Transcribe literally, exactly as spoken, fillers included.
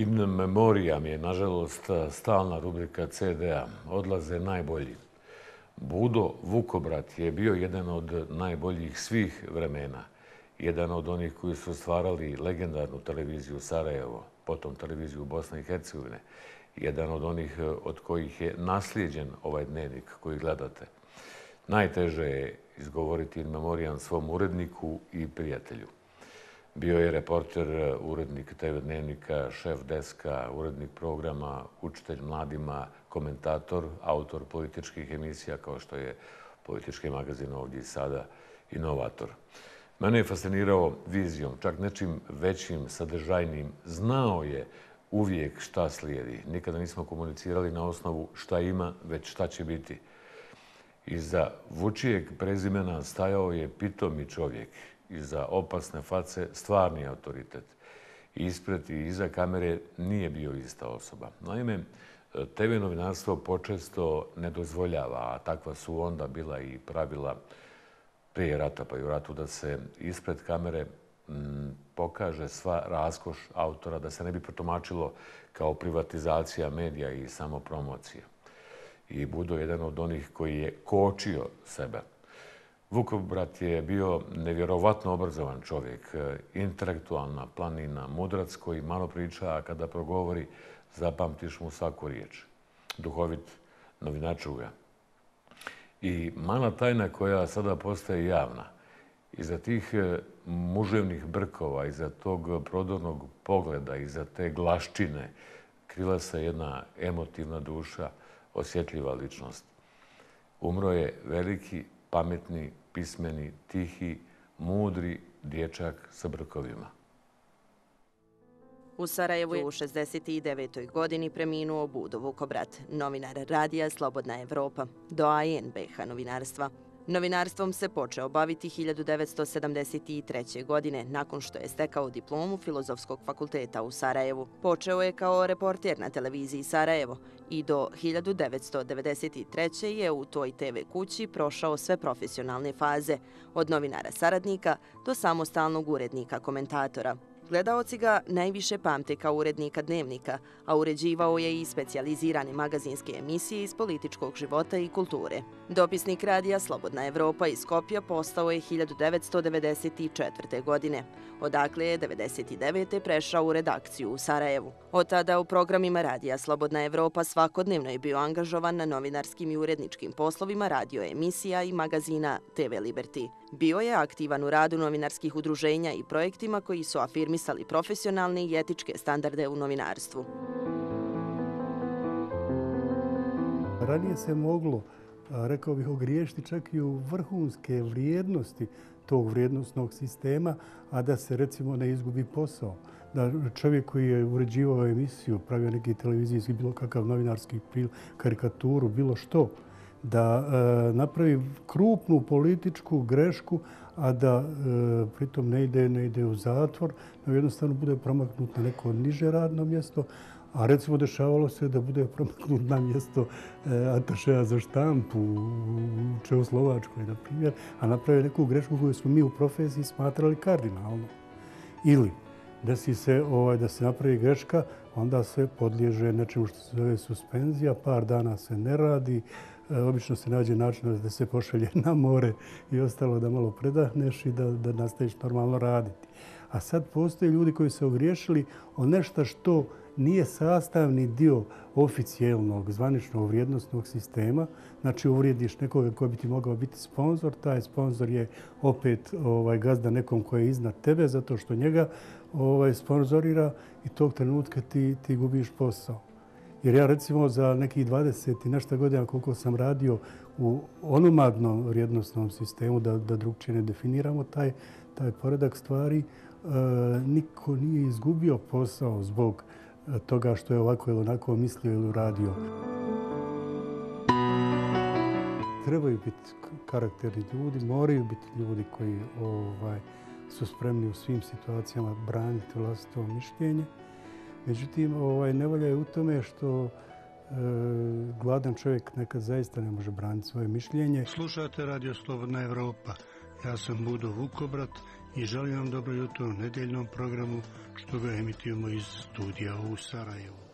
In memoriam je, nažalost, stalna rubrika ce de a. Odlaze najbolji. Budo Vukobrat je bio jedan od najboljih svih vremena. Jedan od onih koji su stvarali legendarnu televiziju Sarajevo, potom televiziju Bosne i Hercegovine. Jedan od onih od kojih je naslijeđen ovaj dnevnik koji gledate. Najteže je izgovoriti in memoriam svom uredniku i prijatelju. Bio je reporter, urednik te ve dnevnika, šef deska, urednik programa, učitelj mladima, komentator, autor političkih emisija kao što je politički magazin ovdje i sada, inovator. Mene je fascinirao vizijom, čak nečim većim, sadržajnim. Znao je uvijek šta slijedi. Nikada nismo komunicirali na osnovu šta ima, već šta će biti. Iza Vučijeg prezimena stajao je pitomi čovjek. Iza opasne face stvarni autoritet. Ispred i iza kamere nije bio ista osoba. Naime, te ve novinarstvo počesto ne dozvoljava, a takva su onda bila i pravila prije rata pa i u ratu, da se ispred kamere pokaže sva raskoš autora, da se ne bi protumačilo kao privatizacija medija i samopromocija. I Budo jedan od onih koji je kočio sebe. Vukobrat je bio nevjerovatno obrazovan čovjek, intelektualna planina, mudrac koji malo priča, a kada progovori zapamtiš mu svaku riječ. Duhovit novinačuga. I mala tajna koja sada postaje javna. Iza tih muževnih brkova, iza tog prodornog pogleda, iza te glaščine, krila se jedna emotivna duša, osjetljiva ličnost. Umro je veliki, pametni, pismeni, tihi, mudri dječak sa brkovima. U Sarajevu je u šezdeset devetoj godini preminuo Budo Vukobrat, novinar Radija Slobodna Evropa, doajen be ha novinarstva. Novinarstvom se počeo baviti hiljadu devetsto sedamdeset treće. godine, nakon što je stekao diplomu Filozofskog fakulteta u Sarajevu. Počeo je kao reporter na televiziji Sarajevo i do hiljadu devetsto devedeset treće. je u toj te ve kući prošao sve profesionalne faze, od novinara saradnika do samostalnog urednika komentatora. Gledaoci ga najviše pamte kao urednika dnevnika, a uređivao je i specijalizirane magazinske emisije iz političkog života i kulture. Dopisnik Radija Slobodna Evropa iz Skopja postao je hiljadu devetsto devedeset četvrte. godine, odakle je devedeset devete. prešao u redakciju u Sarajevu. Od tada u programima Radija Slobodna Evropa svakodnevno je bio angažovan na novinarskim i uredničkim poslovima radio emisija i magazina te ve Liberty. Bio je aktivan u radu novinarskih udruženja i projektima koji su afirmisali profesionalne i etičke standarde u novinarstvu. Ranije se moglo, rekao bih, ogriješiti čak i u vrhunske vrijednosti tog vrijednostnog sistema, a da se recimo ne izgubi posao. Da čovjek koji je uređivao emisiju, pravio neki televizijski, bilo kakav novinarski pril, karikaturu, bilo što, da e, napravi krupnu političku grešku, a da e, pritom ne ide, ne ide u zatvor, no jednostavno bude promaknut na neko niže radno mjesto, a recimo dešavalo se da bude promaknut na mjesto e, atašeja za štampu u Čehoslovačkoj, na primjer, a napravi neku grešku koju smo mi u profesiji smatrali kardinalno. Ili desi se ovaj, da se napravi greška, onda se podliježe nečemu što se zove suspenzija, par dana se ne radi, obično se nađe način da se pošalje na more i ostalo da malo predahneš i da, da nastaviš normalno raditi. A sad postoje ljudi koji se ogriješili o nešto što nije sastavni dio oficijelnog, zvaničnog vrijednostnog sistema. Znači, uvrijediš nekoga koji bi ti mogao biti sponsor. Taj sponsor je opet ovaj, gazda nekom koji je iznad tebe zato što njega ovaj, sponzorira i tog trenutka ti, ti gubiš posao. Jer ja recimo za nekih dvadeset i nešto godina koliko sam radio u onomadnom vrijednostnom sistemu, da, da drugčije ne definiramo taj, taj poredak stvari, e, niko nije izgubio posao zbog toga što je ovako ili onako mislio ili radio. Trebaju biti karakterni ljudi, moraju biti ljudi koji ovaj, su spremni u svim situacijama braniti vlastito mišljenje. Međutim, ovaj, nevolja je u tome što e, gladan čovjek nekad zaista ne može braniti svoje mišljenje. Slušate Radio Slobodna Evropa. Ja sam Budo Vukobrat i želim vam dobro jutro u nedeljnom programu što ga emitujemo iz studija u Sarajevu.